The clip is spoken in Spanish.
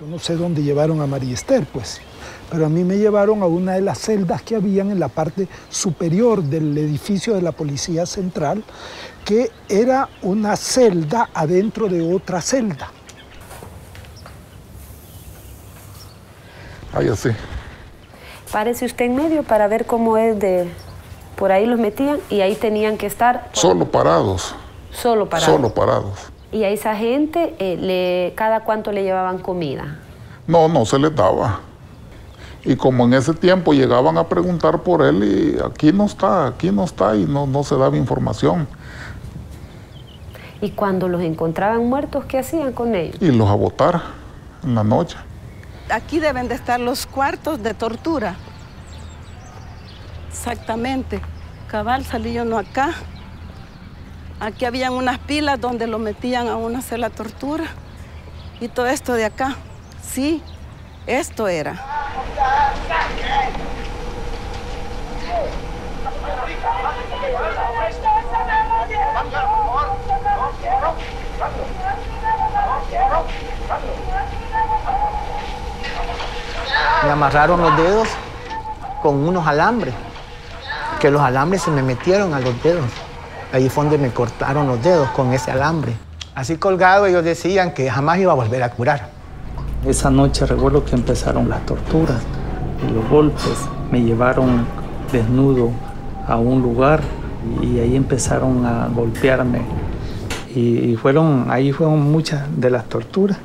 Yo no sé dónde llevaron a María Esther, pues, pero a mí me llevaron a una de las celdas que habían en la parte superior del edificio de la Policía Central, que era una celda adentro de otra celda. Ah, ya sé. Párese usted en medio para ver cómo es de... Por ahí los metían y ahí tenían que estar... Solo parados. Solo parados. Solo parados. Y a esa gente, ¿cada cuánto le llevaban comida? No, no se les daba. Y como en ese tiempo llegaban a preguntar por él y aquí no está, y no se daba información. ¿Y cuando los encontraban muertos, qué hacían con ellos? Y los a botar en la noche. Aquí deben de estar los cuartos de tortura. Exactamente. Cabal, salí yo no acá. Aquí habían unas pilas donde lo metían a uno a hacer la tortura. Y todo esto de acá. Sí, esto era. Me amarraron los dedos con unos alambres, que los alambres se me metieron a los dedos. Ahí fue donde me cortaron los dedos con ese alambre. Así colgado, ellos decían que jamás iba a volver a curar. Esa noche recuerdo que empezaron las torturas y los golpes. Me llevaron desnudo a un lugar y ahí empezaron a golpearme. Y ahí fueron muchas de las torturas.